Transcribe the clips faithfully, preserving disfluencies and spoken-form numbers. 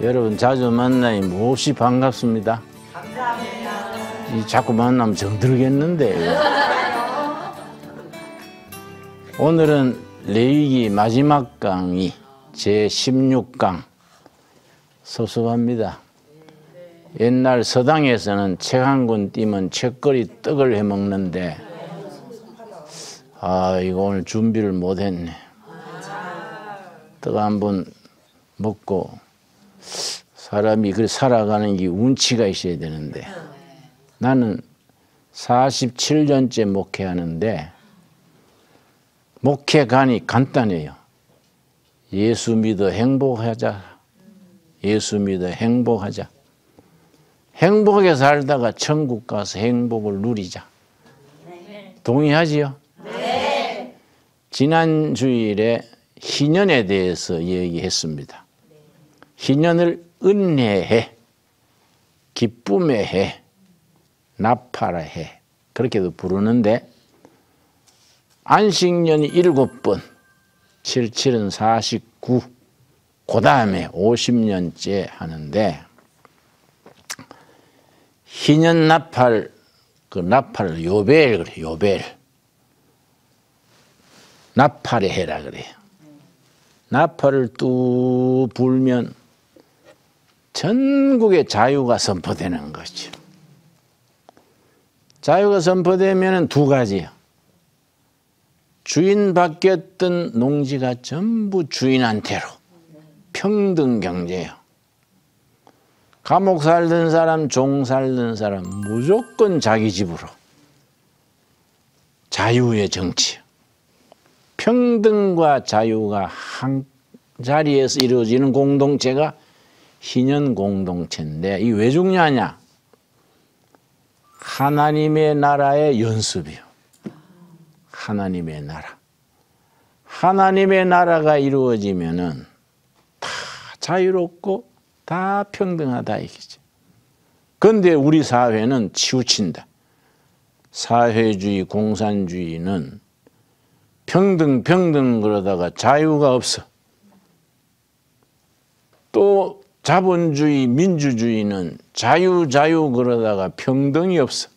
여러분 자주 만나니 몹시 반갑습니다. 감사합니다. 이 자꾸 만나면 정들겠는데. 오늘은 레위기 마지막 강의 제십육 강 소소합니다. 옛날 서당에서는 책 한 권 띄면 책거리 떡을 해먹는데, 아 이거 오늘 준비를 못했네. 떡 한 번 먹고, 사람이 그 살아가는 게 운치가 있어야 되는데, 나는 사십칠 년째 목회하는데 목회관이 간단해요. 예수 믿어 행복하자. 예수 믿어 행복하자. 행복하게 살다가 천국 가서 행복을 누리자. 동의하지요? 네. 지난 주일에 희년에 대해서 얘기했습니다. 희년을 은혜해, 기쁨의 해, 나팔의 해 그렇게도 부르는데, 안식년이 일곱 번, 칠칠은 사십구, 그 다음에 오십 년째 하는데, 희년 나팔, 그 나팔을 요벨 그래, 요벨. 나팔의 해라 그래요. 나팔을 뚝 불면 전국의 자유가 선포되는 거죠. 자유가 선포되면 두 가지예요. 주인 바뀌었던 농지가 전부 주인한테로 평등 경제예요. 감옥 살던 사람, 종 살던 사람 무조건 자기 집으로. 자유의 정치예요. 평등과 자유가 한 자리에서 이루어지는 공동체가 희년 공동체인데, 이게 왜 중요하냐? 하나님의 나라의 연습이요. 하나님의 나라. 하나님의 나라가 이루어지면은 다 자유롭고 다 평등하다 이거지. 그런데 우리 사회는 치우친다. 사회주의, 공산주의는 평등, 평등 그러다가 자유가 없어. 또 자본주의, 민주주의는 자유, 자유 그러다가 평등이 없어.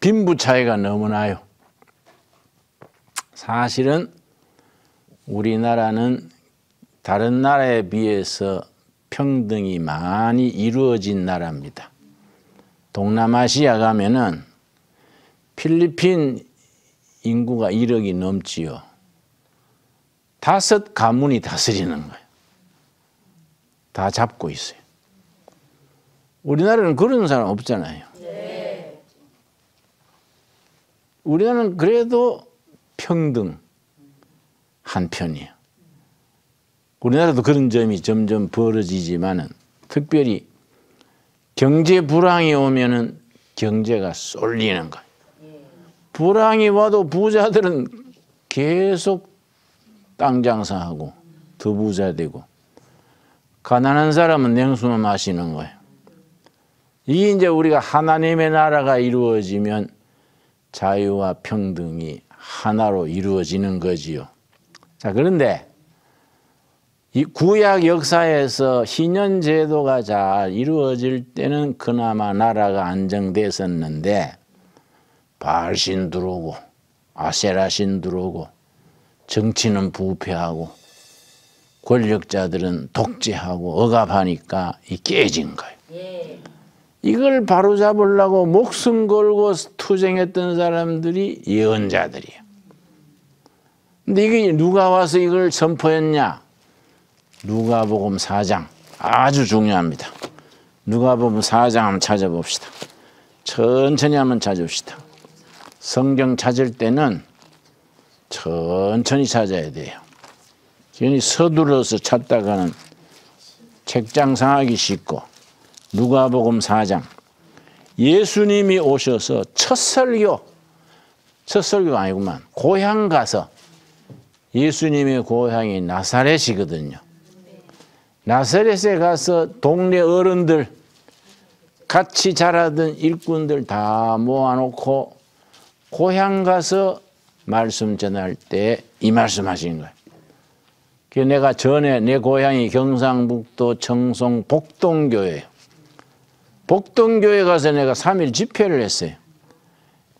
빈부 차이가 너무나요. 사실은 우리나라는 다른 나라에 비해서 평등이 많이 이루어진 나라입니다. 동남아시아 가면은 필리핀 인구가 일억이 넘지요. 다섯 가문이 다스리는 거예요. 다 잡고 있어요. 우리나라는 그런 사람 없잖아요. 네. 우리나라는 그래도 평등 한 편이에요. 우리나라도 그런 점이 점점 벌어지지만은, 특별히 경제 불황이 오면은 경제가 쏠리는 거예요. 불황이 와도 부자들은 계속 땅 장사하고 더 부자 되고, 가난한 사람은 냉수만 마시는 거예요. 이게 이제 우리가 하나님의 나라가 이루어지면 자유와 평등이 하나로 이루어지는 거지요. 자, 그런데 이 구약 역사에서 희년 제도가 잘 이루어질 때는 그나마 나라가 안정됐었는데, 바알신 들어오고 아세라신 들어오고 정치는 부패하고 권력자들은 독재하고 억압하니까 이 깨진 거예요. 예. 이걸 바로잡으려고 목숨 걸고 투쟁했던 사람들이 예언자들이에요. 근데 이게 누가 와서 이걸 선포했냐? 누가복음 사 장 아주 중요합니다. 누가복음 사 장 한번 찾아봅시다. 천천히 한번 찾읍시다. 성경 찾을 때는 천천히 찾아야 돼요. 괜히 서둘러서 찾다가는 책장 상하기 쉽고. 누가복음 사 장. 예수님이 오셔서 첫 설교, 첫 설교가 아니구만. 고향 가서, 예수님의 고향이 나사렛이거든요. 나사렛에 가서 동네 어른들, 같이 자라던 일꾼들 다 모아놓고 고향 가서 말씀 전할 때 이 말씀 하신 거예요. 내가 전에 내 고향이 경상북도 청송 복동교회, 복동교회 가서 내가 삼 일 집회를 했어요.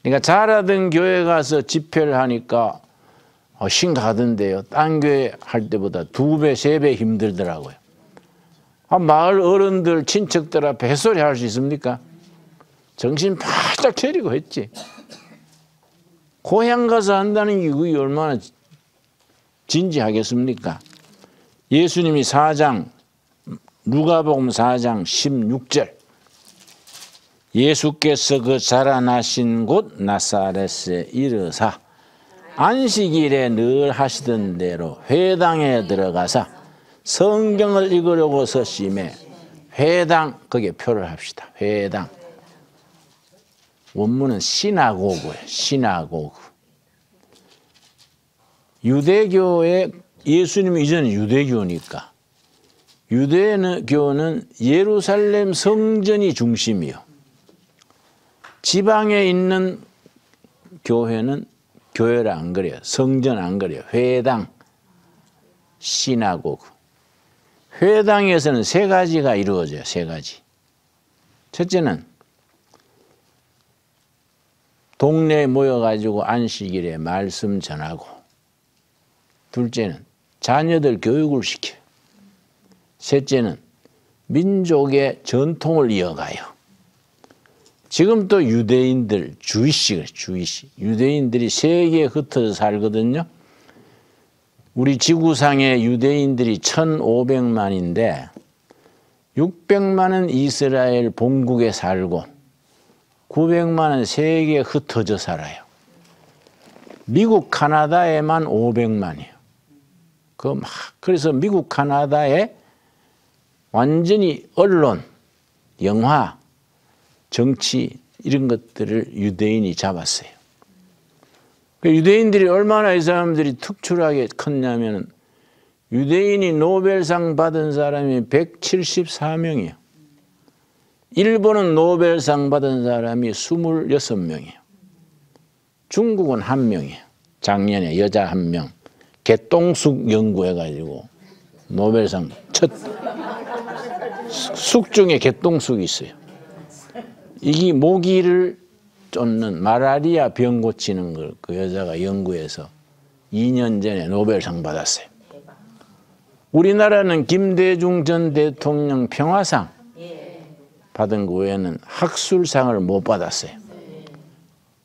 그러니까 잘하던 교회 가서 집회를 하니까 어, 심각하던데요. 딴 교회 할 때보다 두 배, 세 배 힘들더라고요. 아, 마을 어른들, 친척들 앞에 햇소리 할 수 있습니까? 정신 바짝 차리고 했지. 고향 가서 한다는 게 그게 얼마나 진지하겠습니까? 예수님이 사 장, 누가복음 사 장 십육 절. 예수께서 그 자라나신 곳 나사렛에 이르사 안식일에 늘 하시던 대로 회당에 들어가사 성경을 읽으려고 서심에 회당, 거기에 표를 합시다. 회당. 원문은 시나고그예요. 시나고그. 유대교의 예수님 이전은 유대교니까 유대교는 예루살렘 성전이 중심이요. 지방에 있는 교회는 교회를 안 그래요. 성전 안 그래요. 회당, 시나고그. 회당에서는 세 가지가 이루어져요. 세 가지. 첫째는 동네에 모여가지고 안식일에 말씀 전하고, 둘째는 자녀들 교육을 시켜요. 셋째는 민족의 전통을 이어가요. 지금 또 유대인들, 주이시, 주이시. 유대인들이 세계에 흩어져 살거든요. 우리 지구상에 유대인들이 천오백만인데 육백만은 이스라엘 본국에 살고 구백만은 세계에 흩어져 살아요. 미국, 카나다에만 오백만이에요. 그 막 그래서 미국, 카나다에 완전히 언론, 영화, 정치 이런 것들을 유대인이 잡았어요. 유대인들이 얼마나 이 사람들이 특출하게 컸냐면 유대인이 노벨상 받은 사람이 백칠십사 명이에요. 일본은 노벨상 받은 사람이 이십육 명이에요. 중국은 한 명이에요. 작년에 여자 한 명. 개똥쑥 연구해가지고 노벨상 첫 숙 중에 개똥쑥이 있어요. 이게 모기를 쫓는 말라리아 병 고치는 걸 그 여자가 연구해서 이 년 전에 노벨상 받았어요. 우리나라는 김대중 전 대통령 평화상 받은 거 외에는 학술상을 못 받았어요.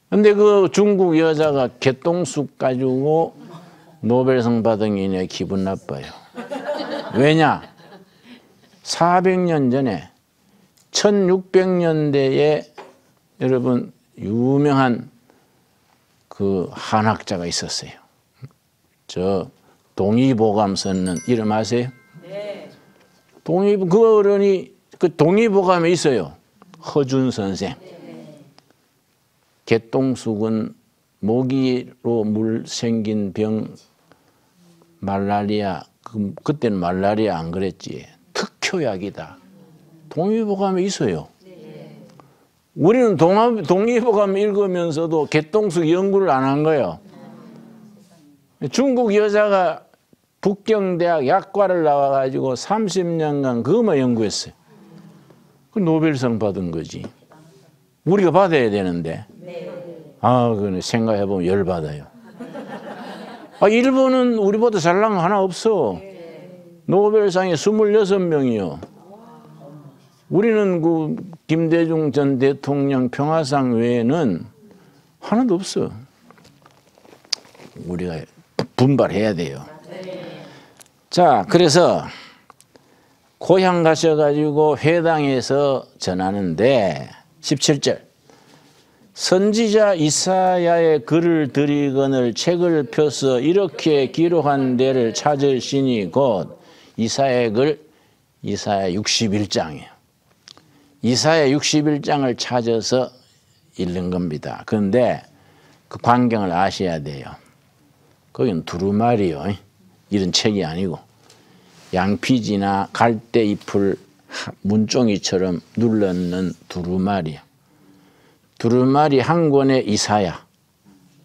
근데 그 중국 여자가 개똥쑥 가지고 노벨상 받은 게 내 기분 나빠요. 왜냐? 사백 년 전에 천육백 년대에 여러분 유명한 그 한학자가 있었어요. 저 동의보감 썼는 이름 아세요? 네. 동의 그 어른이 그 동의보감에 있어요. 허준 선생. 네. 개똥쑥은 모기로 물 생긴 병 말라리아 그, 그때는 말라리아 안 그랬지. 특효약이다. 동의보감에 있어요. 우리는 동아, 동의보감 읽으면서도 개똥쑥 연구를 안 한 거예요. 중국 여자가 북경대학 약과를 나와가지고 삼십 년간 그것만 연구했어요. 그 노벨상 받은 거지. 우리가 받아야 되는데. 아, 그건 생각해보면 열받아요. 아, 일본은 우리보다 잘난 거 하나 없어. 노벨상에 이십육 명이요. 우리는 그 김대중 전 대통령 평화상 외에는 하나도 없어. 우리가 분발해야 돼요. 자, 그래서 고향 가셔가지고 회당에서 전하는데 십칠 절. 선지자 이사야의 글을 들이거늘 책을 펴서 이렇게 기록한 데를 찾으시니 곧 이사야의 글, 이사야 육십일 장이에요. 이사야 육십일 장을 찾아서 읽는 겁니다. 그런데 그 광경을 아셔야 돼요. 거긴 두루마리요. 이런 책이 아니고 양피지나 갈대잎을 문종이처럼 눌러놓는 두루마리야. 두루마리 한 권에 이사야,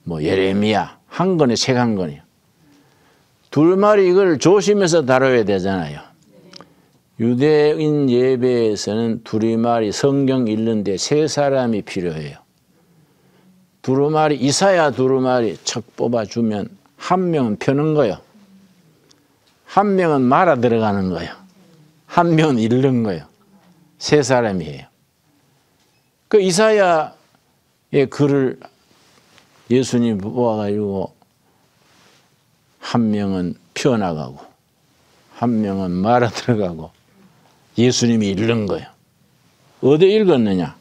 뭐 예레미야 한 권에 책 한 권이요. 둘말이 이걸 조심해서 다뤄야 되잖아요. 유대인 예배에서는 두루마리 성경 읽는데 세 사람이 필요해요. 두루마리, 이사야 두루마리 척 뽑아주면 한 명은 펴는 거예요. 한 명은 말아 들어가는 거예요. 한 명은 읽는 거예요. 세 사람이에요. 그 이사야의 글을 예수님 모아가지고 한 명은 펴나가고 한 명은 말아 들어가고 예수님이 읽는 거예요. 어디 읽었느냐?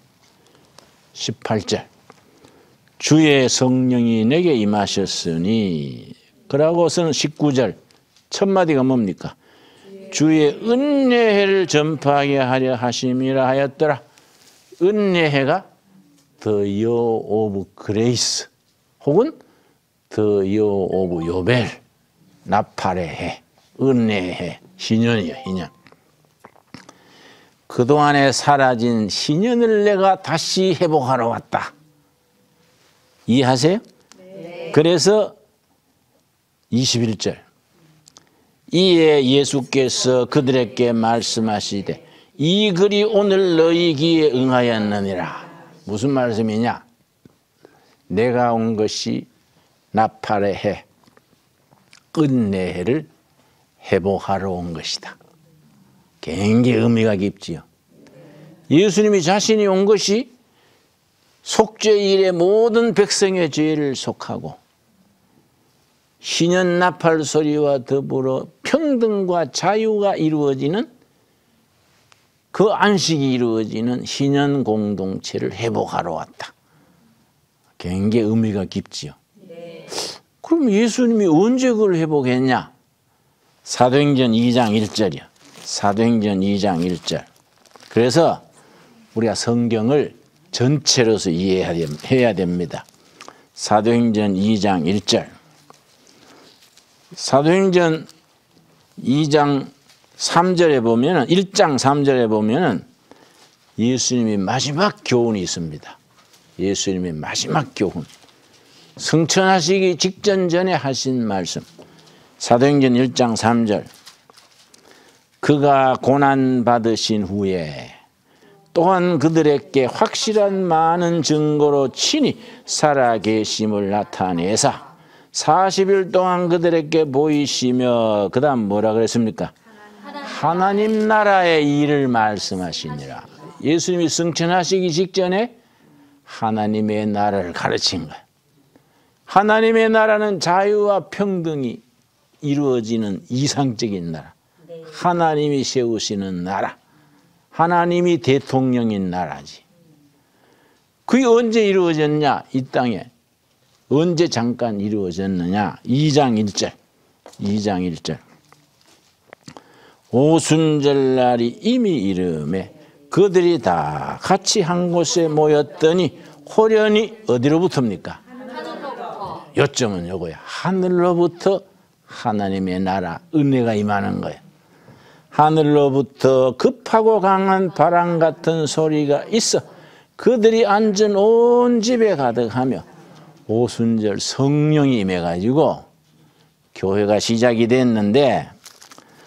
십팔 절. 주의 성령이 내게 임하셨으니. 그러고서는 십구 절. 첫 마디가 뭡니까? 주의 은혜를 전파하게 하려 하심이라 하였더라. 은혜가 the year of grace 혹은 the year of 요벨, 나팔의 해, 은혜의 해, 희년이요, 희년. 그동안에 사라진 희년을 내가 다시 회복하러 왔다. 이해하세요? 네. 그래서 이십일 절. 이에 예수께서 그들에게 말씀하시되 이 글이 오늘 너희 귀에 응하였느니라. 무슨 말씀이냐? 내가 온 것이 나팔의 해, 은혜의 해를 회복하러 온 것이다. 굉장히 의미가 깊지요. 예수님이 자신이 온 것이 속죄일에 모든 백성의 죄를 속하고 희년 나팔 소리와 더불어 평등과 자유가 이루어지는 그 안식이 이루어지는 희년 공동체를 회복하러 왔다. 굉장히 의미가 깊지요. 네. 그럼 예수님이 언제 그걸 회복했냐? 사도행전 이 장 일 절이요. 사도행전 이 장 일 절. 그래서 우리가 성경을 전체로서 이해해야 됩니다. 사도행전 이 장 일 절. 사도행전 이 장 삼 절에 보면은 일 장 삼 절에 보면은 예수님이 마지막 교훈이 있습니다. 예수님의 마지막 교훈. 승천하시기 직전 전에 하신 말씀. 사도행전 일 장 삼 절. 그가 고난 받으신 후에 또한 그들에게 확실한 많은 증거로 친히 살아계심을 나타내사 사십 일 동안 그들에게 보이시며 그 다음 뭐라 그랬습니까? 하나님 나라의 일을 말씀하시니라. 예수님이 승천하시기 직전에 하나님의 나라를 가르친 거예요. 하나님의 나라는 자유와 평등이 이루어지는 이상적인 나라. 하나님이 세우시는 나라. 하나님이 대통령인 나라지. 그게 언제 이루어졌냐? 이 땅에. 언제 잠깐 이루어졌느냐? 이 장 일 절. 이 장 일 절. 오순절날이 이미 이름에 그들이 다 같이 한 곳에 모였더니 호련히 어디로부터입니까? 하늘로부터. 요점은 요거야. 하늘로부터 하나님의 나라, 은혜가 임하는 거예요. 하늘로부터 급하고 강한 바람 같은 소리가 있어 그들이 앉은 온 집에 가득하며 오순절 성령이 임해가지고 교회가 시작이 됐는데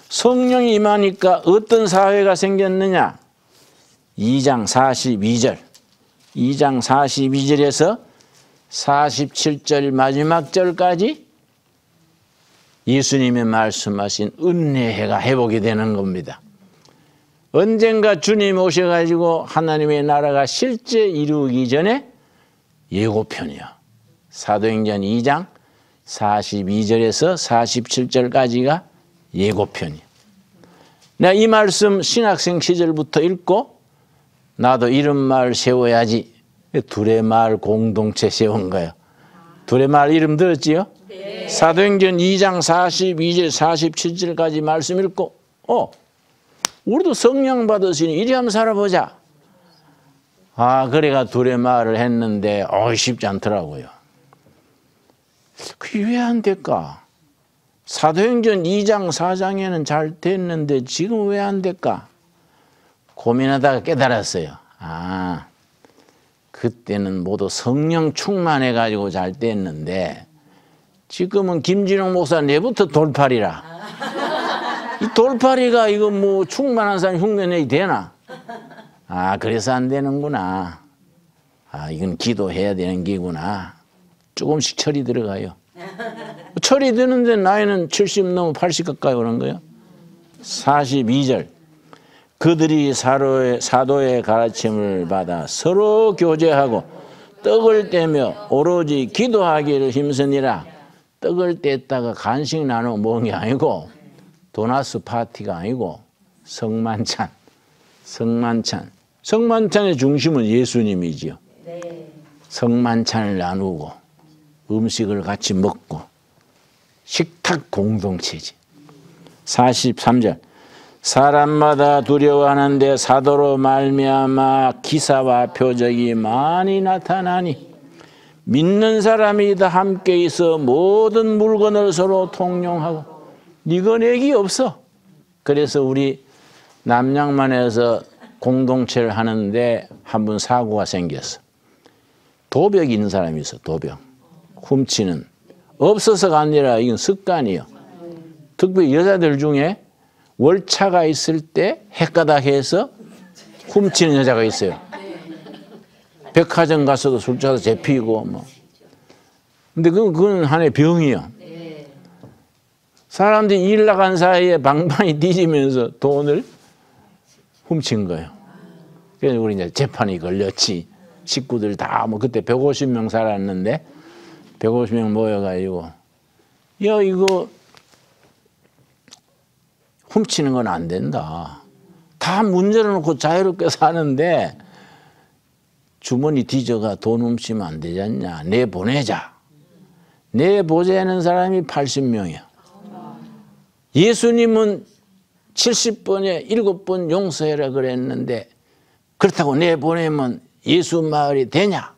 성령이 임하니까 어떤 사회가 생겼느냐? 이 장 사십이 절. 이 장 사십이 절에서 사십칠 절 마지막 절까지 예수님이 말씀하신 은혜가 회복이 되는 겁니다. 언젠가 주님 오셔가지고 하나님의 나라가 실제 이루기 전에 예고편이요. 사도행전 이 장 사십이 절에서 사십칠 절까지가 예고편이요. 내가 이 말씀 신학생 시절부터 읽고 나도 이런 마을 세워야지. 두레마을 공동체 세운 거예요. 두레마을 이름 들었지요? 네. 사도행전 이 장 사십이 절 사십칠 절까지 말씀 읽고 어 우리도 성령 받으시니 이리 한번 살아보자. 아 그래가 두레마을을 했는데 어 쉽지 않더라고요. 그게 왜 안 될까? 사도행전 이 장 사 장에는 잘 됐는데 지금 왜 안 될까? 고민하다가 깨달았어요. 아 그때는 모두 성령 충만해가지고 잘 됐는데 지금은 김진홍 목사 내부터 돌팔이라. 이 돌팔이가 이거 뭐 충만한 사람 흉내내야 되나? 아, 그래서 안 되는구나. 아, 이건 기도해야 되는 기구나. 조금씩 철이 들어가요. 철이 드는데 나이는 칠십 넘어 팔십 가까이 오는 거예요. 사십이 절. 그들이 사로의, 사도의 가르침을 받아 서로 교제하고 떡을 떼며 오로지 기도하기를 힘쓰니라. 떡을 뗐다가 간식 나눠 먹은 게 아니고, 도나스 파티가 아니고, 성만찬. 성만찬. 성만찬의 중심은 예수님이지요. 성만찬을 나누고 음식을 같이 먹고 식탁 공동체지. 사십삼 절. 사람마다 두려워하는데 사도로 말미암아 기사와 표적이 많이 나타나니 믿는 사람이 다 함께 있어 모든 물건을 서로 통용하고. 이건 애기 없어. 그래서 우리 남양만에서 공동체를 하는데 한 번 사고가 생겼어. 도벽이 있는 사람이 있어. 도벽 훔치는. 없어서가 아니라 이건 습관이에요. 특히 여자들 중에 월차가 있을 때 헷가닥해서 훔치는 여자가 있어요. 백화점 가서도 술 취해서 재피고 뭐. 근데 그건, 그건 하나의 병이에요. 사람들이 일 나간 사이에 방방이 뒤지면서 돈을 훔친 거예요. 그래서 우리 이제 재판이 걸렸지. 식구들 다 뭐 그때 백오십 명 살았는데 백오십 명 모여가지고, 야, 이거 훔치는 건 안 된다. 다 문제를 놓고 자유롭게 사는데 주머니 뒤져가 돈 훔치면 안 되지 않냐. 내보내자. 내보내는 사람이 팔십 명이야. 예수님은 칠십 번에 일곱 번 용서해라 그랬는데 그렇다고 내보내면 예수 마을이 되냐.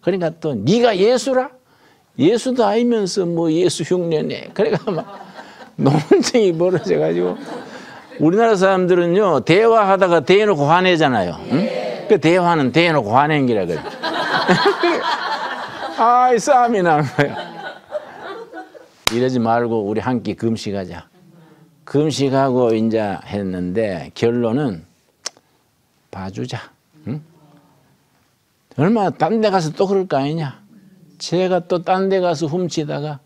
그러니까 또 네가 예수라? 예수도 알면서 뭐 예수 흉내내. 그러니까 막 논쟁이 벌어져가지고. 우리나라 사람들은요 대화하다가 대놓고 화내잖아요. 응? 그 대화는 대놓고 화낸 기라 그래. 아이 싸움이 나는 거야. 이러지 말고 우리 한 끼 금식하자. 금식하고 이제 했는데 결론은 봐주자. 응? 얼마나 딴 데 가서 또 그럴 거 아니냐. 제가 또 딴 데 가서 훔치다가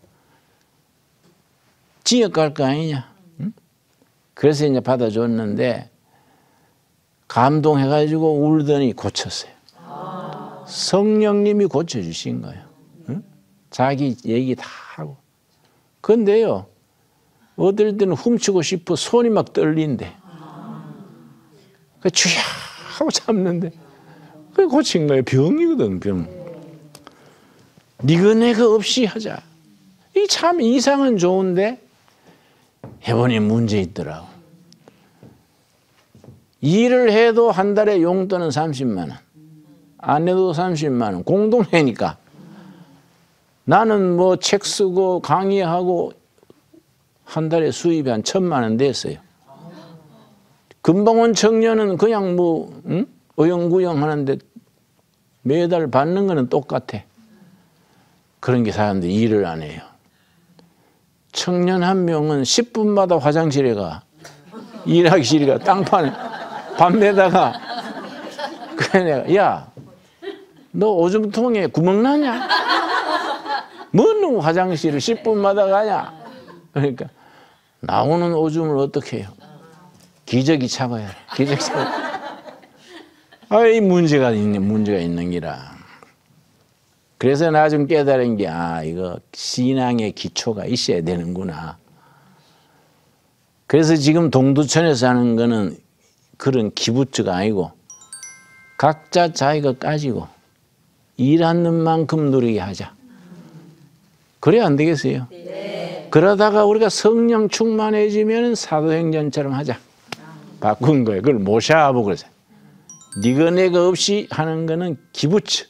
지역 갈 거 아니냐. 응? 그래서 이제 받아줬는데 감동해가지고 울더니 고쳤어요. 아. 성령님이 고쳐주신 거예요. 응? 자기 얘기 다 하고. 근데요, 어떨 때는 훔치고 싶어 손이 막 떨린대. 아. 그 주야 하고 잡는데 그게 고친 거예요. 병이거든, 병. 니가 내가 없이 하자. 이 참 이상은 좋은데 해보니 문제 있더라고. 일을 해도 한 달에 용돈은 삼십만 원. 안 해도 삼십만 원. 공동회니까. 나는 뭐 책 쓰고 강의하고 한 달에 수입이 한 천만 원 됐어요. 금방 온 청년은 그냥 뭐 응? 어영구영 하는데 매달 받는 거는 똑같아. 그런 게 사람들이 일을 안 해요. 청년 한 명은 십 분마다 화장실에 가. 일하기 싫으니까 땅판에 밥 매다가. 그래 내가, 야, 너 오줌통에 구멍 나냐? 뭔 놈 화장실을 십 분마다 가냐? 그러니까 나오는 오줌을 어떻게 해요? 기저귀 차고요. 기저귀 차고. 아, 이 문제가 있는 문제가 있는 기라. 그래서 나 좀 깨달은 게, 아, 이거 신앙의 기초가 있어야 되는구나. 그래서 지금 동두천에서 하는 거는 그런 기부처가 아니고 각자 자기가 가지고 일하는 만큼 누리게 하자. 그래야 안 되겠어요? 네. 그러다가 우리가 성령 충만해지면 사도행전처럼 하자. 바꾼 거예요. 그걸 모셔보고 그러세요. 니가 내가 없이 하는 거는 기부처.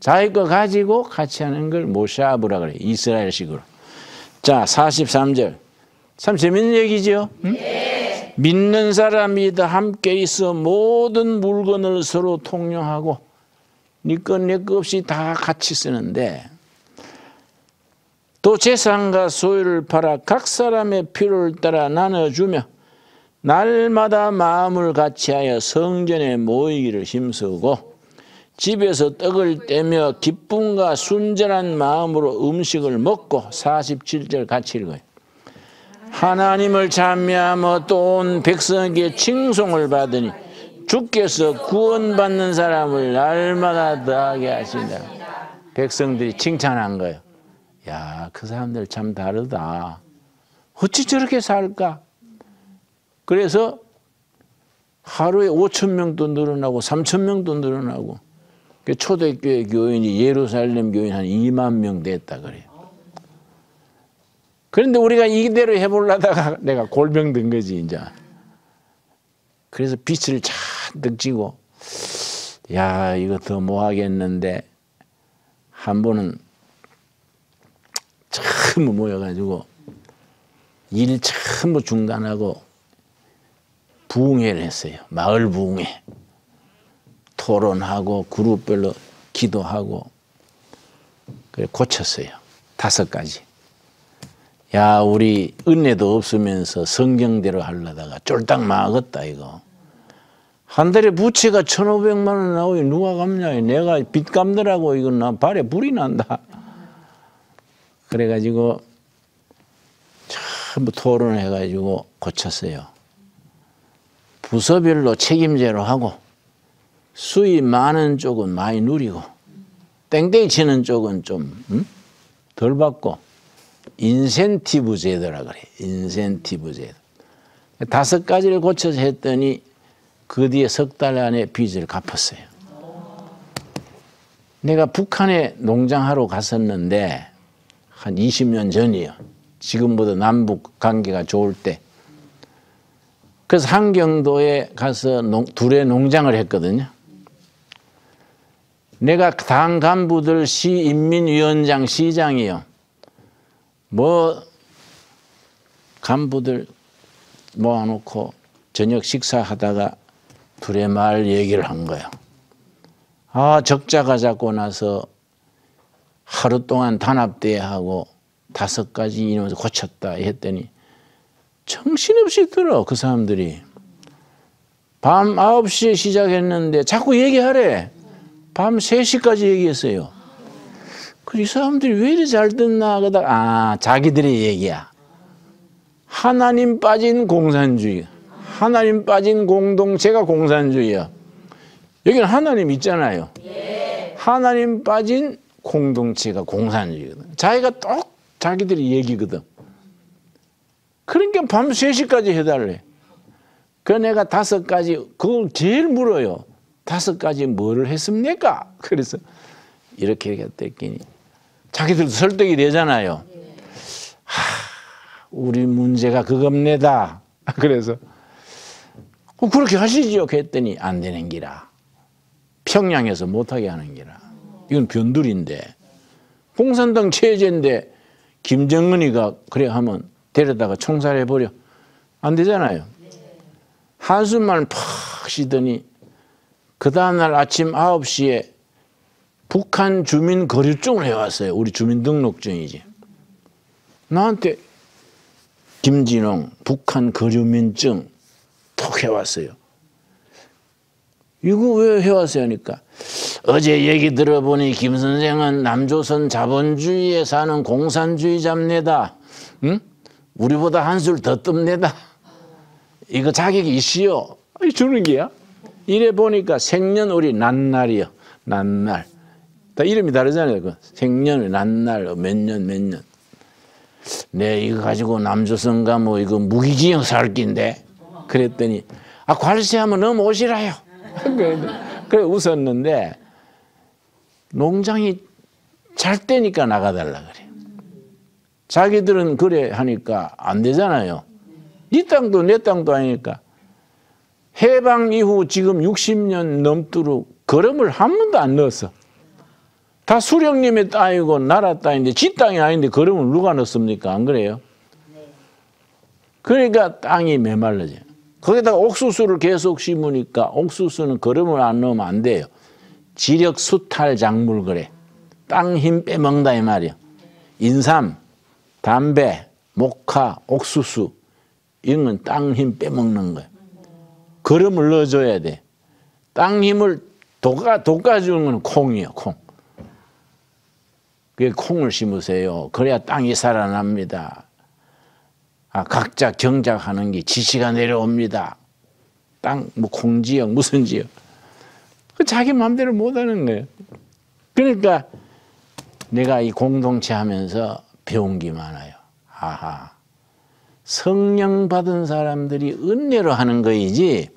자기 거 가지고 같이 하는 걸 모샤브라 그래. 이스라엘식으로. 자, 사십삼 절. 참 재밌는 얘기죠? 응? 예. 믿는 사람이 다 함께 있어 모든 물건을 서로 통용하고. 네 거 내 거 없이 다 같이 쓰는데 또 재산과 소유를 팔아 각 사람의 필요를 따라 나눠주며 날마다 마음을 같이하여 성전에 모이기를 힘쓰고 집에서 떡을 떼며 기쁨과 순전한 마음으로 음식을 먹고 사십칠 절 같이 읽어요. 하나님을 찬미하며 또 온 백성에게 칭송을 받으니 주께서 구원받는 사람을 날마다 더하게 하신다. 백성들이 칭찬한 거예요. 야, 그 사람들 참 다르다. 어찌 저렇게 살까? 그래서 하루에 오천 명도 늘어나고 삼천 명도 늘어나고 초대교회 교인이 예루살렘 교인 한 이만 명 됐다 그래요. 그런데 우리가 이대로 해보려다가 내가 골병 든 거지 이제. 그래서 빛을 잔뜩 쥐고 야, 이거 더 뭐 하겠는데 한 번은 전부 모여가지고 일 전부 중단하고 부흥회를 했어요. 마을 부흥회. 토론하고 그룹별로 기도하고 그래 고쳤어요. 다섯 가지. 야, 우리 은혜도 없으면서 성경대로 하려다가 쫄딱 망했다 이거. 한 달에 부채가 천오백만 원 나오니 누가 갚냐. 내가 빚 갚느라고 이건 나 발에 불이 난다. 그래가지고 전부 토론을 해가지고 고쳤어요. 부서별로 책임제로 하고 수입 많은 쪽은 많이 누리고 땡땡이 치는 쪽은 좀 덜 받고 인센티브 제도라 그래. 인센티브 제도. 다섯 가지를 고쳐서 했더니 그 뒤에 석 달 안에 빚을 갚았어요. 내가 북한에 농장하러 갔었는데 한 이십 년 전이에요. 지금보다 남북 관계가 좋을 때. 그래서 한경도에 가서 농, 두레 농장을 했거든요. 내가 당 간부들 시인민위원장 시장이요. 뭐 간부들 모아놓고 저녁 식사하다가 두레마을 얘기를 한 거예요. 아, 적자가 잡고 나서 하루 동안 단합대회하고 다섯 가지 이념에서 고쳤다 했더니 정신없이 들어 그 사람들이. 밤 아홉 시에 시작했는데 자꾸 얘기하래. 밤 세 시까지 얘기했어요. 그 이 사람들이 왜 이리 잘 듣나 그러다가 아, 자기들의 얘기야. 하나님 빠진 공산주의. 하나님 빠진 공동체가 공산주의야. 여기는 하나님 있잖아요. 하나님 빠진 공동체가 공산주의거든. 자기가 똑 자기들이 얘기거든. 그러니까 밤 세 시까지 해달래. 그래서 내가 다섯 가지, 그걸 제일 물어요. 다섯 가지 뭐를 했습니까? 그래서 이렇게 이렇게 뜯기니. 자기들도 설득이 되잖아요. 하, 우리 문제가 그겁니다. 그래서 어, 그렇게 하시지요. 그랬더니 안 되는 기라. 평양에서 못하게 하는 기라. 이건 변두리인데. 공산당 체제인데 김정은이가 그래 하면 데려다가 총살해버려. 안 되잖아요. 한숨만 팍 쉬더니 그 다음날 아침 아홉 시에 북한 주민 거류증을 해왔어요. 우리 주민등록증이지. 나한테 김진홍 북한 거류민증 톡 해왔어요. 이거 왜 해왔어요 하니까 어제 얘기 들어보니 김 선생은 남조선 자본주의에 사는 공산주의자입니다. 응? 우리보다 한술 더 뜹니다. 이거 자격이 있어요. 주는 게야. 이래 보니까 생년월일 난날이요. 난날. 다 이름이 다르잖아요. 그 생년월일 난날 몇 년 몇 년. 네, 이거 가지고 남조선가 뭐 이거 무기징역 살 낀데. 그랬더니 아, 괄세하면 넘어오시라요. 그래 웃었는데 농장이 잘 때니까 나가달라 그래요. 자기들은 그래 하니까 안 되잖아요. 이 땅도 내 땅도 아니니까. 해방 이후 지금 육십 년 넘도록 거름을 한 번도 안 넣었어. 다 수령님의 땅이고 나라 땅인데 지 땅이 아닌데 거름을 누가 넣습니까? 안 그래요? 그러니까 땅이 메말라져요. 거기다가 옥수수를 계속 심으니까 옥수수는 거름을 안 넣으면 안 돼요. 지력 수탈 작물 그래. 땅 힘 빼먹는다 이 말이야. 인삼, 담배, 모카, 옥수수 이런 건 땅 힘 빼먹는 거야. 거름을 넣어줘야 돼. 땅 힘을 돋아, 돋아주는 건 콩이에요. 콩. 그게 콩을 심으세요. 그래야 땅이 살아납니다. 아, 각자 경작하는 게 지시가 내려옵니다. 땅, 뭐 콩지역, 무슨 지역. 그 자기 마음대로 못하는 거예요. 그러니까 내가 이 공동체 하면서 배운 게 많아요. 아하, 성령 받은 사람들이 은혜로 하는 거이지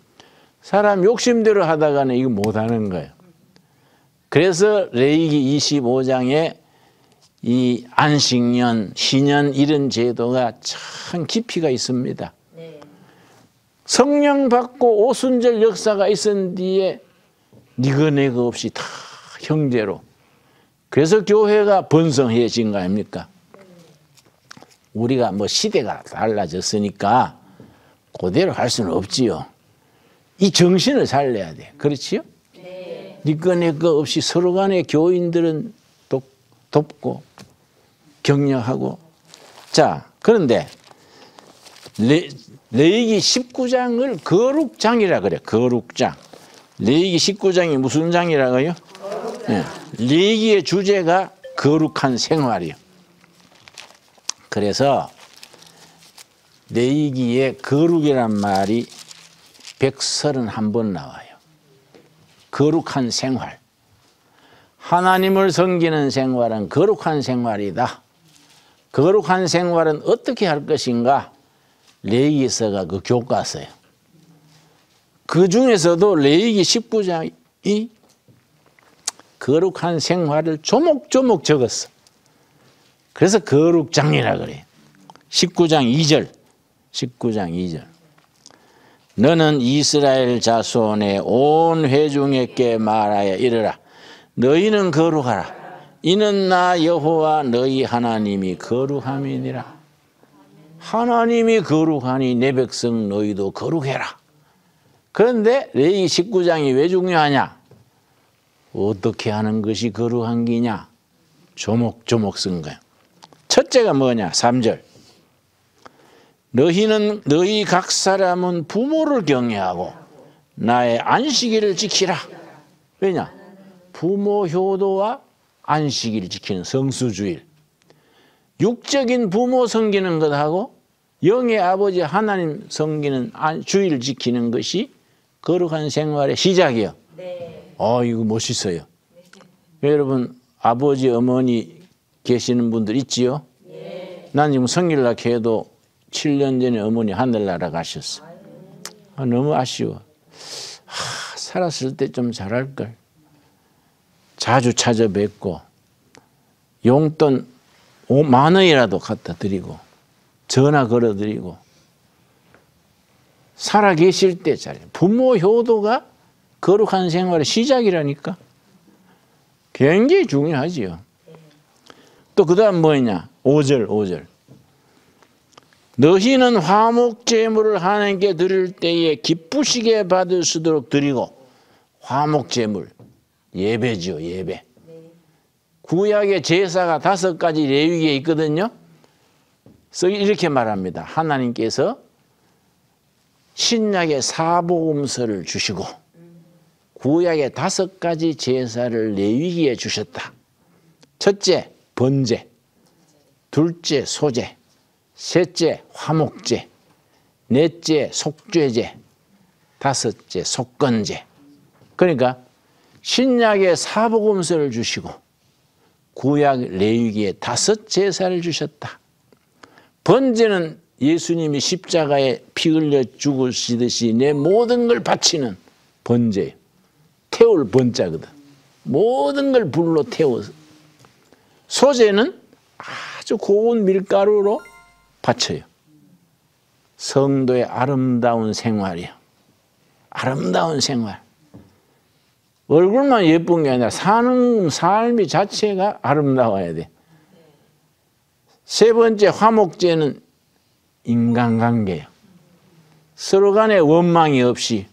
사람 욕심대로 하다가는 이거 못하는 거예요. 그래서 레위기 이십오 장에 이 안식년, 희년 이런 제도가 참 깊이가 있습니다. 네. 성령 받고 오순절 역사가 있은 뒤에 니거 내거 없이 다 형제로. 그래서 교회가 번성해진 거 아닙니까? 우리가 뭐 시대가 달라졌으니까 그대로 할 수는 없지요. 이 정신을 살려야 돼. 그렇지요? 네. 니거 내거 없이 서로 간에 교인들은 돕고 격려하고. 자, 그런데 레, 레위기 십구 장을 거룩장이라 그래. 거룩장. 레위기 십구 장이 무슨 장이라고요? 네. 레위기의 주제가 거룩한 생활이요. 그래서 레위기에 거룩이란 말이 백삼십일 번 나와요. 거룩한 생활. 하나님을 섬기는 생활은 거룩한 생활이다. 거룩한 생활은 어떻게 할 것인가? 레위기서가 그 교과서예요. 그 중에서도 레위기 십구 장이 거룩한 생활을 조목조목 적었어. 그래서 거룩장이라 그래요. 십구 장 이 절. 십구 장 이 절. 너는 이스라엘 자손의 온 회중에게 말하여 이르라. 너희는 거룩하라. 이는 나 여호와 너희 하나님이 거룩함이니라. 하나님이 거룩하니 내 백성 너희도 거룩해라. 그런데 레위기 십구 장이 왜 중요하냐? 어떻게 하는 것이 거룩한 기냐? 조목조목 쓴 거야. 첫째가 뭐냐? 삼 절. 너희는 너희 각 사람은 부모를 경외하고 나의 안식일을 지키라. 왜냐? 부모 효도와 안식일 지키는 성수주일. 육적인 부모 섬기는 것하고 영의 아버지 하나님 섬기는 주일 지키는 것이 거룩한 생활의 시작이에요. 네. 아, 이거 멋있어요. 네. 여러분 아버지 어머니 계시는 분들 있지요? 네. 난 지금 성일락 해도 칠 년 전에 어머니 하늘나라 가셨어. 아, 너무 아쉬워. 아, 살았을 때 좀 잘할걸. 자주 찾아뵙고 용돈 오만 원이라도 갖다 드리고 전화 걸어 드리고. 살아계실 때 잘해. 부모 효도가 거룩한 생활의 시작이라니까. 굉장히 중요하지요. 또 그 다음 뭐냐? 오 절 오 절. 너희는 화목 제물을 하나님께 드릴 때에 기쁘시게 받을 수 있도록 드리고. 화목 제물. 예배죠, 예배. 네. 구약의 제사가 다섯 가지 레위기에 있거든요. 그래서 이렇게 말합니다. 하나님께서 신약의 사복음서를 주시고 구약의 다섯 가지 제사를 레위기에 주셨다. 첫째, 번제. 둘째, 소제. 셋째, 화목제. 넷째, 속죄제. 다섯째, 속건제. 그러니까 신약의 사복음서를 주시고 구약 레위기에 다섯 제사를 주셨다. 번제는 예수님이 십자가에 피 흘려 죽으시듯이 내 모든 걸 바치는 번제예요. 태울 번자거든. 모든 걸 불로 태워서. 소제는 아주 고운 밀가루로 바쳐요. 성도의 아름다운 생활이에요. 아름다운 생활. 얼굴만 예쁜 게 아니라 사는 삶이 자체가 아름다워야 돼. 세 번째 화목제는 인간관계예요. 서로 간에 원망이 없이.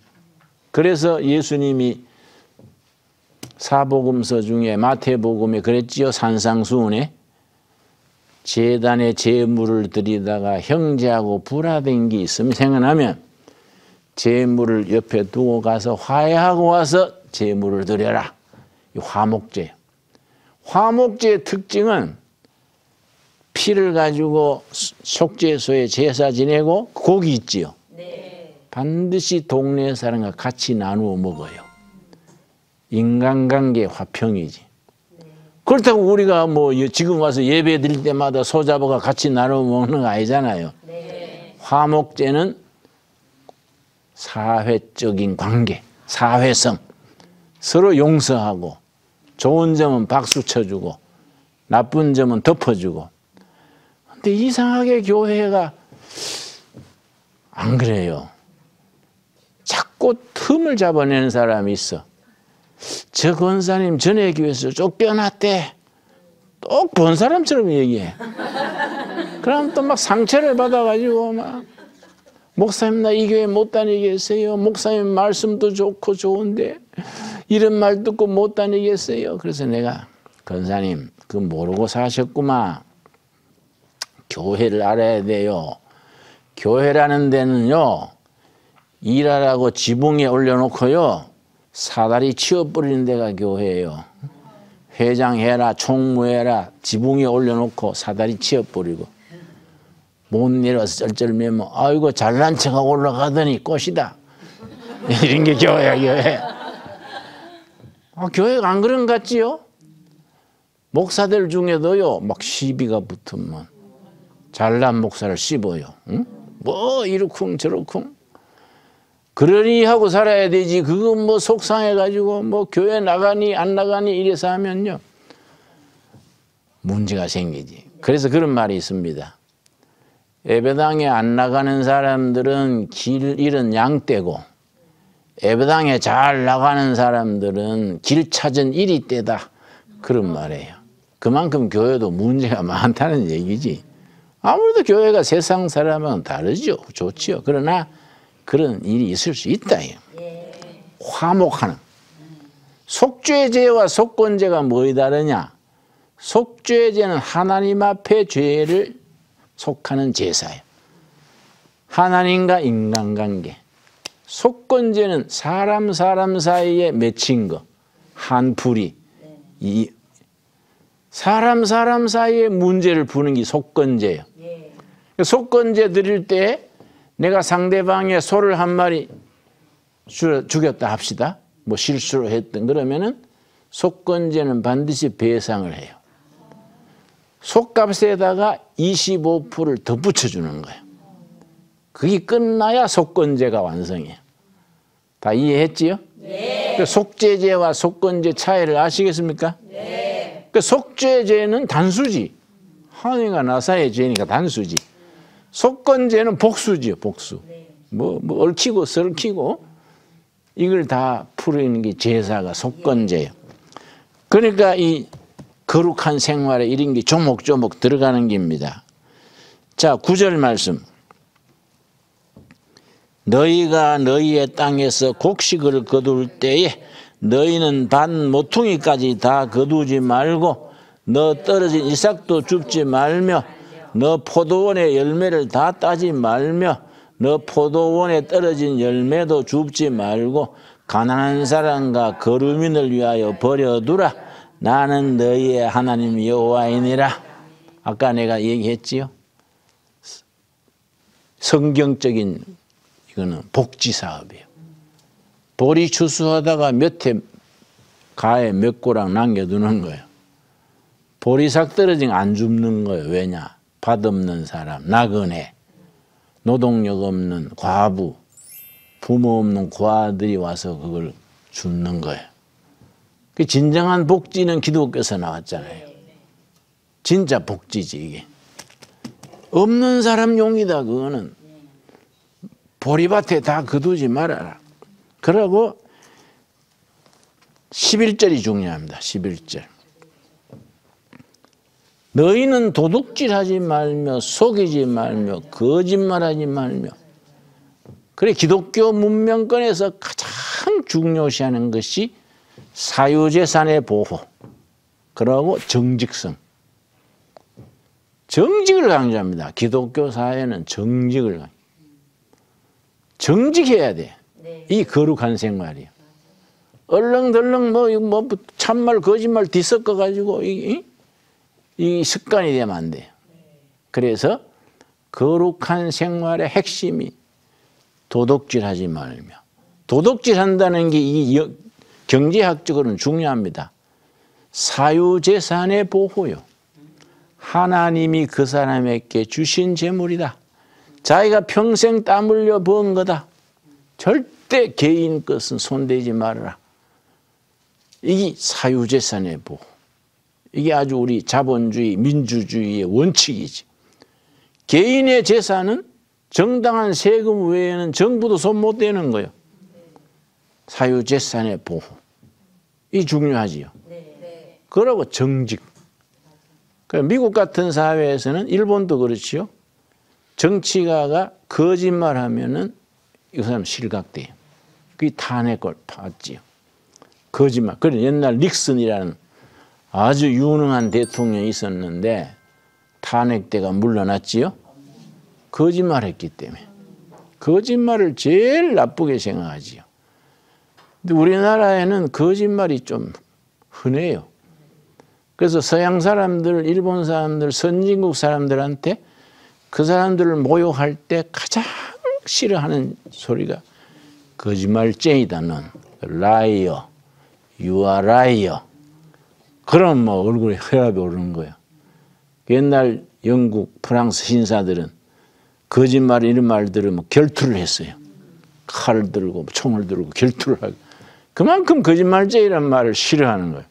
그래서 예수님이 사복음서 중에 마태복음에 그랬지요. 산상수훈에 제단에 제물을 드리다가 형제하고 불화된 게 있으면 생각나면 제물을 옆에 두고 가서 화해하고 와서 제물을 드려라. 이 화목제. 화목제의 특징은 피를 가지고 속죄소에 제사 지내고 고기 있지요. 네. 반드시 동네 사람과 같이 나누어 먹어요. 인간관계 화평이지. 네. 그렇다고 우리가 뭐 지금 와서 예배 드릴 때마다 소자보가 같이 나누어 먹는 거 아니잖아요. 네. 화목제는 사회적인 관계, 사회성, 서로 용서하고 좋은 점은 박수 쳐주고 나쁜 점은 덮어주고. 근데 이상하게 교회가 안 그래요. 자꾸 틈을 잡아내는 사람이 있어. 저 권사님 전에 교회에서 쫓겨났대. 또 본 사람처럼 얘기해. 그럼 또 막 상처를 받아가지고 막 목사님 나 이 교회 못 다니겠어요. 목사님 말씀도 좋고 좋은데 이런 말 듣고 못 다니겠어요. 그래서 내가 권사님 그 모르고 사셨구만. 교회를 알아야 돼요. 교회라는 데는요. 일하라고 지붕에 올려놓고요. 사다리 치워버리는 데가 교회예요. 회장해라 총무해라 지붕에 올려놓고 사다리 치워버리고. 못 내려와서 쩔쩔매면 아이고 잘난 척하고 올라가더니 꽃이다. 이런 게 교회야 교회. 아, 교회가 안 그런 것 같지요? 목사들 중에도요. 막 시비가 붙으면 잘난 목사를 씹어요. 응? 뭐 이러쿵 저러쿵. 그러니 하고 살아야 되지. 그건 뭐 속상해가지고 뭐 교회 나가니 안 나가니 이래서 하면요. 문제가 생기지. 그래서 그런 말이 있습니다. 예배당에 안 나가는 사람들은 길 잃은 양떼고 예배당에 잘 나가는 사람들은 길 찾은 이리떼다. 그런 말이에요. 그만큼 교회도 문제가 많다는 얘기지. 아무래도 교회가 세상 사람은 다르죠. 좋지요. 그러나 그런 일이 있을 수 있다. 예. 화목하는. 속죄제와 속건제가 뭐에 다르냐. 속죄제는 하나님 앞에 죄를 속하는 제사예요. 하나님과 인간관계. 속건제는 사람 사람 사이에 맺힌 거. 한풀이. 네. 이 사람 사람 사이에 문제를 푸는 게 속건제예요. 예. 속건제 드릴 때 내가 상대방의 소를 한 마리 죽였다 합시다. 뭐 실수로 했던 그러면은 속건제는 반드시 배상을 해요. 속값에다가 이십오 퍼센트를 더 붙여주는 거예요. 그게 끝나야 속건제가 완성해요. 다 이해했지요? 네. 그 속죄제와 속건제 차이를 아시겠습니까? 네. 그 속죄제는 단수지. 하나님과 나사의 죄니까 단수지. 속건제는 복수지요, 복수. 뭐, 뭐 얽히고 설키고 이걸 다 풀어내는 게 제사가 속건제예요. 그러니까 이 거룩한 생활에 이런 게 조목조목 들어가는 겁니다. 자, 구 절 말씀. 너희가 너희의 땅에서 곡식을 거둘 때에 너희는 반 모퉁이까지 다 거두지 말고 너 떨어진 이삭도 줍지 말며 너 포도원의 열매를 다 따지 말며 너 포도원에 떨어진 열매도 줍지 말고 가난한 사람과 거류민을 위하여 버려두라. 나는 너희의 하나님 여호와이니라. 아까 내가 얘기했지요. 성경적인 이거는 복지 사업이에요. 보리 추수하다가 몇 해 가에 몇 고랑 남겨두는 거예요. 보리삭 떨어진 거 안 줍는 거예요. 왜냐? 밭 없는 사람, 나그네, 노동력 없는 과부, 부모 없는 고아들이 와서 그걸 줍는 거예요. 그 진정한 복지는 기독교에서 나왔잖아요. 진짜 복지지 이게. 없는 사람 용이다 그거는. 보리밭에 다 거두지 말아라. 그러고 십일 절이 중요합니다. 십일 절. 너희는 도둑질하지 말며 속이지 말며 거짓말하지 말며. 그래 기독교 문명권에서 가장 중요시하는 것이 사유재산의 보호, 그러고 정직성. 정직을 강조합니다. 기독교 사회는 정직을 강조합니다. 정직해야 돼. 네. 이 거룩한 생활이요. 얼렁덜렁 뭐, 뭐 참말 거짓말 뒤섞어 가지고 이, 이 습관이 되면 안 돼요. 그래서 거룩한 생활의 핵심이 도덕질하지 말며, 도덕질한다는 게 이 경제학적으로는 중요합니다. 사유재산의 보호요. 하나님이 그 사람에게 주신 재물이다. 자기가 평생 땀 흘려 번 거다. 절대 개인 것은 손대지 말아라. 이게 사유재산의 보호. 이게 아주 우리 자본주의, 민주주의의 원칙이지. 개인의 재산은 정당한 세금 외에는 정부도 손 못 대는 거예요. 사유재산의 보호. 이 중요하지요. 그러고 정직. 미국 같은 사회에서는, 일본도 그렇지요. 정치가가 거짓말하면은 이 사람 실각돼요. 그게 탄핵을 받지요. 거짓말. 그래 옛날 닉슨이라는 아주 유능한 대통령이 있었는데 탄핵대가 물러났지요. 거짓말했기 때문에. 거짓말을 제일 나쁘게 생각하지요. 근데 우리나라에는 거짓말이 좀 흔해요. 그래서 서양 사람들, 일본 사람들, 선진국 사람들한테 그 사람들을 모욕할 때 가장 싫어하는 소리가 거짓말쟁이다, 넌. 라이어. You are liar. 그럼 뭐 얼굴에 혈압이 오르는 거야. 옛날 영국, 프랑스 신사들은 거짓말 이런 말들을 뭐 결투를 했어요. 칼을 들고 총을 들고 결투를 하고. 그만큼 거짓말쟁이란 말을 싫어하는 거예요.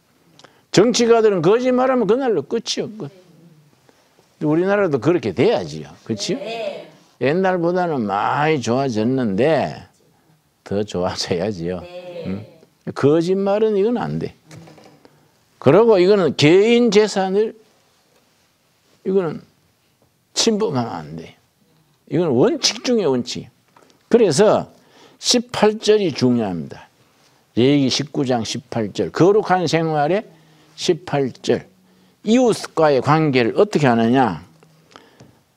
정치가들은 거짓말하면 그날로 끝이요. 끝. 우리나라도 그렇게 돼야지요. 그렇지요? 네. 옛날보다는 많이 좋아졌는데 더 좋아져야지요. 네. 응? 거짓말은 이건 안 돼. 그리고 이거는 개인 재산을 이거는 침범하면 안 돼. 이건 원칙 중에 원칙. 그래서 십팔 절이 중요합니다. 레위기 십구 장 십팔 절. 거룩한 생활의 십팔 절. 이웃과의 관계를 어떻게 하느냐.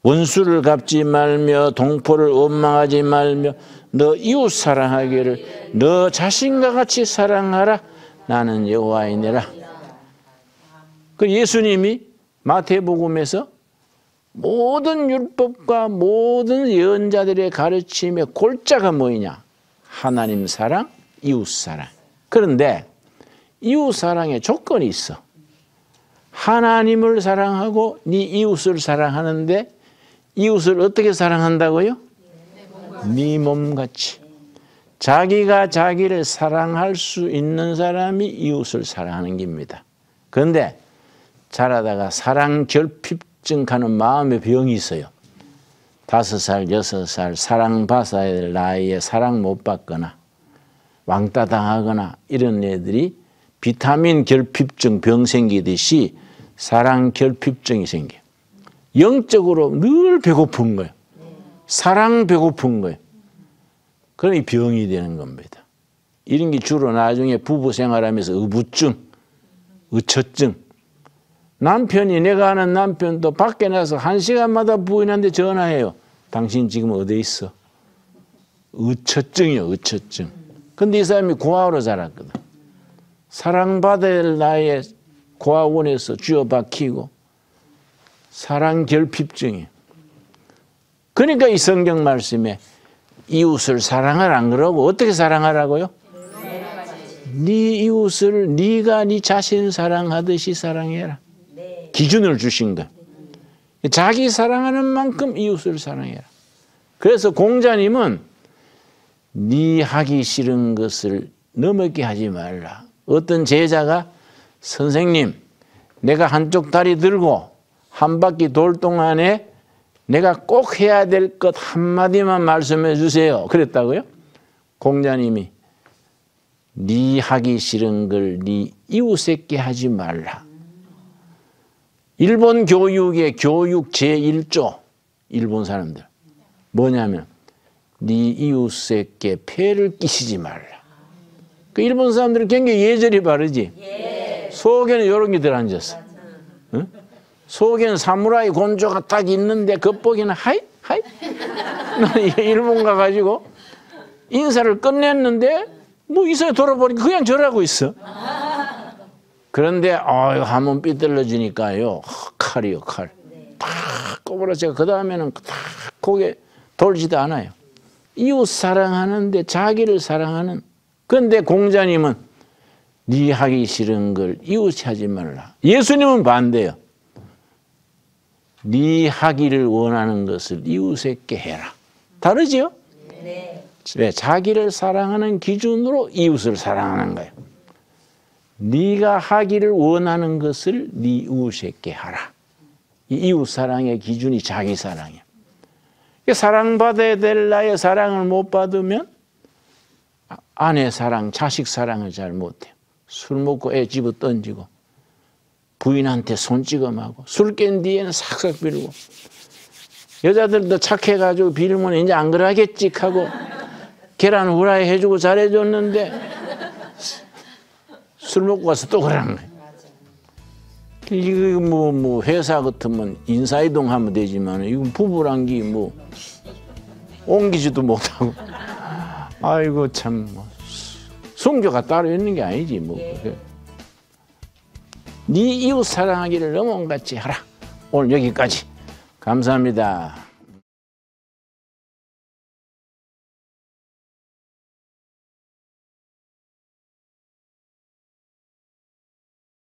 원수를 갚지 말며 동포를 원망하지 말며 너 이웃 사랑하기를 너 자신과 같이 사랑하라. 나는 여호와이니라. 그 예수님이 마태복음에서 모든 율법과 모든 예언자들의 가르침의 골자가 뭐이냐. 하나님 사랑, 이웃 사랑. 그런데 이웃 사랑에 조건이 있어. 하나님을 사랑하고 네 이웃을 사랑하는데 이웃을 어떻게 사랑한다고요? 네 몸같이. 자기가 자기를 사랑할 수 있는 사람이 이웃을 사랑하는 겁니다. 그런데 자라다가 사랑 결핍증 가는 마음의 병이 있어요. 다섯 살, 여섯 살 사랑 받아야 될 나이에 사랑 못 받거나 왕따 당하거나 이런 애들이 비타민 결핍증 병 생기듯이 사랑 결핍증이 생겨요. 영적으로 늘 배고픈 거예요. 사랑 배고픈 거예요. 그러니 병이 되는 겁니다. 이런 게 주로 나중에 부부 생활하면서 의부증, 의처증. 남편이, 내가 아는 남편도 밖에 나서 한 시간마다 부인한테 전화해요. 당신 지금 어디 있어? 의처증이요, 의처증. 근데 이 사람이 고아로 자랐거든. 사랑받을 나이에 고아원에서 쥐어박히고 사랑 결핍증이. 그러니까 이 성경 말씀에 이웃을 사랑하라 안 그러고 어떻게 사랑하라고요? 네 이웃을 네가 네 자신 사랑하듯이 사랑해라. 기준을 주신 거야. 자기 사랑하는 만큼 이웃을 사랑해라. 그래서 공자님은 네 하기 싫은 것을 넘게 하지 말라. 어떤 제자가 선생님 내가 한쪽 다리 들고 한 바퀴 돌 동안에 내가 꼭 해야 될 것 한마디만 말씀해 주세요. 그랬다고요? 공자님이 네 하기 싫은 걸 네 이웃에게 하지 말라. 일본 교육의 교육 제일 조. 일본 사람들. 뭐냐면 네 이웃에게 폐를 끼치지 말라. 그 일본 사람들은 굉장히 예절이 바르지. 예. 속에는 이런 게 들어앉았어. 응? 속엔 사무라이 곤조가 딱 있는데 겉보기는 하이 하이 일본 가가지고 인사를 끝냈는데 뭐 이사야 돌아보니까 그냥 절하고 있어. 그런데 아유 한번 삐뚤어지니까요 칼이요 칼 탁 꼬부라져서 그 다음에는 탁 고개 돌지도 않아요. 이웃 사랑하는데 자기를 사랑하는. 그런데 공자님은 네 하기 싫은 걸 이웃이 하지 말라. 예수님은 반대요. 네 하기를 원하는 것을 이웃에게 해라. 다르지요? 네. 왜? 자기를 사랑하는 기준으로 이웃을 사랑하는 거예요. 네가 하기를 원하는 것을 네 이웃에게 하라. 이 이웃 사랑의 기준이 자기 사랑이에요. 사랑받아야 될 나의 사랑을 못 받으면 아내 사랑, 자식 사랑을 잘 못해요. 술 먹고 애 집어 던지고 부인한테 손찌검하고 술 깬 뒤에는 싹싹 빌고 여자들도 착해가지고 빌면 이제 안 그러겠지 하고 계란 후라이 해주고 잘해줬는데 술 먹고 가서 또 그러는 거예요. 이거 뭐, 뭐 회사 같으면 인사이동 하면 되지만 이건 부부란 게 뭐 옮기지도 못하고 아이고 참 뭐 성교가 따로 있는 게 아니지 뭐. 네. 네 이웃 사랑하기를 너무 같이 하라. 오늘 여기까지. 감사합니다.